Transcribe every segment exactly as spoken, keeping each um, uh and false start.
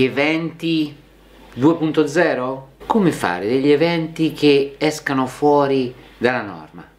eventi due punto zero? Come fare degli eventi che escano fuori dalla norma?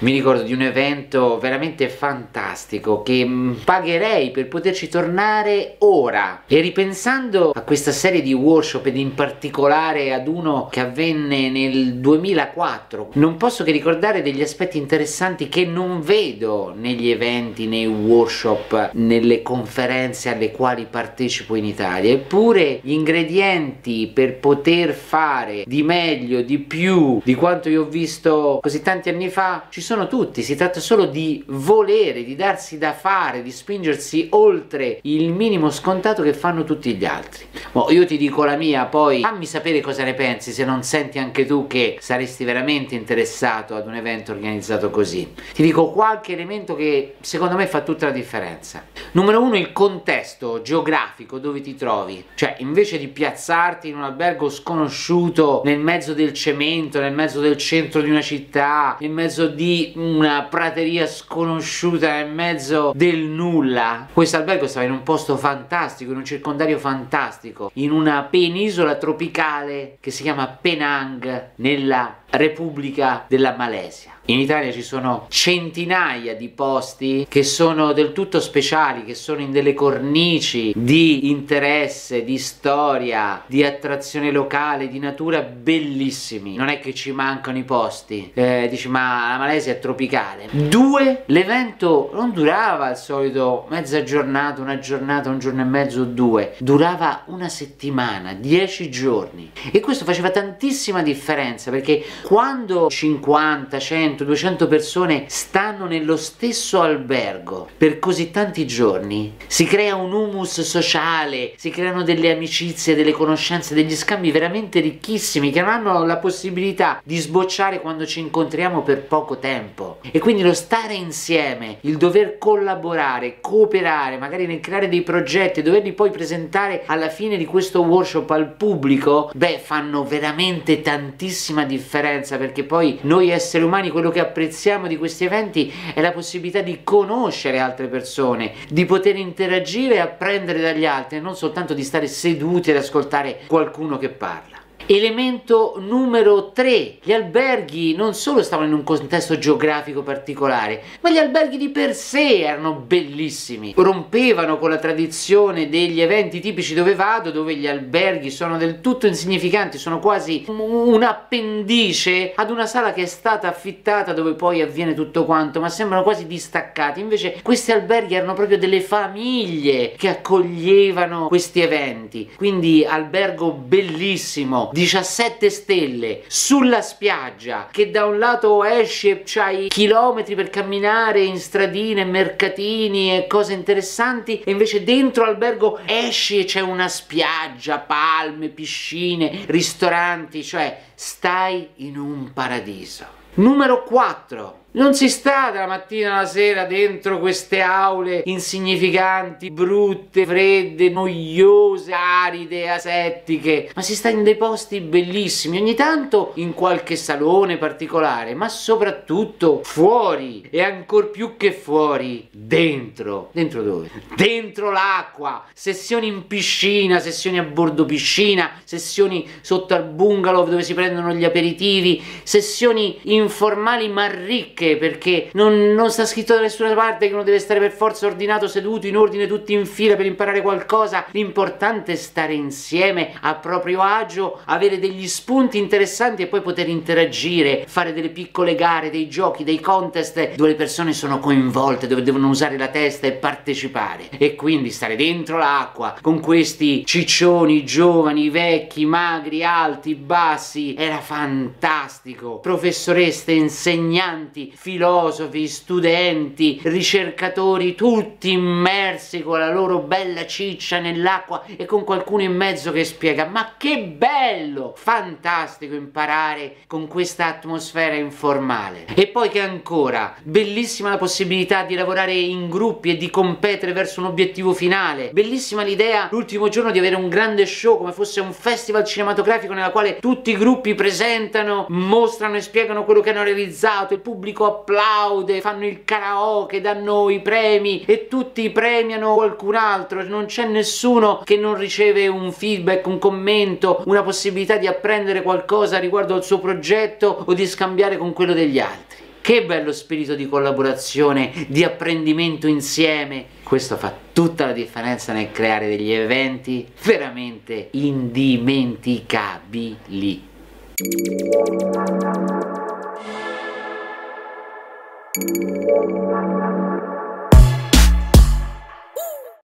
Mi ricordo di un evento veramente fantastico che pagherei per poterci tornare ora, e ripensando a questa serie di workshop ed in particolare ad uno che avvenne nel duemilaquattro, non posso che ricordare degli aspetti interessanti che non vedo negli eventi, nei workshop, nelle conferenze alle quali partecipo in Italia. Eppure gli ingredienti per poter fare di meglio, di più di quanto io ho visto così tanti anni fa ci sono sono tutti, si tratta solo di volere, di darsi da fare, di spingersi oltre il minimo scontato che fanno tutti gli altri. Boh, io ti dico la mia, poi fammi sapere cosa ne pensi, se non senti anche tu che saresti veramente interessato ad un evento organizzato così. Ti dico qualche elemento che secondo me fa tutta la differenza. Numero uno, il contesto geografico dove ti trovi, cioè invece di piazzarti in un albergo sconosciuto nel mezzo del cemento, nel mezzo del centro di una città, nel mezzo di una prateria sconosciuta, nel mezzo del nulla. Questo albergo stava in un posto fantastico, in un circondario fantastico, in una penisola tropicale che si chiama Penang, nella Repubblica della Malesia. In Italia ci sono centinaia di posti che sono del tutto speciali, che sono in delle cornici di interesse, di storia, di attrazione locale, di natura bellissimi. Non è che ci mancano i posti. Eh, dici, ma la Malesia è tropicale. Due, l'evento non durava al solito mezza giornata, una giornata, un giorno e mezzo, due. Durava una settimana, dieci giorni. E questo faceva tantissima differenza, perché quando cinquanta, cento, duecento persone stanno nello stesso albergo per così tanti giorni, si crea un humus sociale, si creano delle amicizie, delle conoscenze, degli scambi veramente ricchissimi che non hanno la possibilità di sbocciare quando ci incontriamo per poco tempo. E quindi lo stare insieme, il dover collaborare, cooperare, magari nel creare dei progetti, doverli poi presentare alla fine di questo workshop al pubblico, beh, fanno veramente tantissima differenza, perché poi noi esseri umani, quello che apprezziamo di questi eventi è la possibilità di conoscere altre persone, di poter interagire e apprendere dagli altri, non soltanto di stare seduti ad ascoltare qualcuno che parla. Elemento numero tre, gli alberghi non solo stavano in un contesto geografico particolare, ma gli alberghi di per sé erano bellissimi, rompevano con la tradizione degli eventi tipici dove vado, dove gli alberghi sono del tutto insignificanti, sono quasi un appendice ad una sala che è stata affittata dove poi avviene tutto quanto, ma sembrano quasi distaccati. Invece questi alberghi erano proprio delle famiglie che accoglievano questi eventi, quindi albergo bellissimo, diciassette stelle, sulla spiaggia, che da un lato esci e c'hai chilometri per camminare in stradine, mercatini e cose interessanti, e invece dentro albergo esci e c'è una spiaggia, palme, piscine, ristoranti, cioè stai in un paradiso. Numero quattro. Non si sta dalla mattina alla sera dentro queste aule insignificanti, brutte, fredde, noiose, aride, asettiche, ma si sta in dei posti bellissimi, ogni tanto in qualche salone particolare, ma soprattutto fuori, e ancor più che fuori, dentro. Dentro dove? Dentro l'acqua, sessioni in piscina, sessioni a bordo piscina, sessioni sotto al bungalow dove si prendono gli aperitivi, sessioni informali ma ricche, perché non, non sta scritto da nessuna parte che uno deve stare per forza ordinato, seduto, in ordine, tutti in fila per imparare qualcosa. L'importante è stare insieme, a proprio agio, avere degli spunti interessanti e poi poter interagire, fare delle piccole gare, dei giochi, dei contest dove le persone sono coinvolte, dove devono usare la testa e partecipare. E quindi stare dentro l'acqua con questi ciccioni, giovani, vecchi, magri, alti, bassi, era fantastico. Professoresse, insegnanti, filosofi, studenti, ricercatori, tutti immersi con la loro bella ciccia nell'acqua e con qualcuno in mezzo che spiega. Ma che bello, fantastico imparare con questa atmosfera informale. E poi che ancora, bellissima la possibilità di lavorare in gruppi e di competere verso un obiettivo finale, bellissima l'idea l'ultimo giorno di avere un grande show come fosse un festival cinematografico nella quale tutti i gruppi presentano, mostrano e spiegano quello che hanno realizzato, il pubblico pubblico applaude, fanno il karaoke, danno i premi e tutti premiano qualcun altro, non c'è nessuno che non riceve un feedback, un commento, una possibilità di apprendere qualcosa riguardo al suo progetto o di scambiare con quello degli altri. Che bello spirito di collaborazione, di apprendimento insieme. Questo fa tutta la differenza nel creare degli eventi veramente indimenticabili.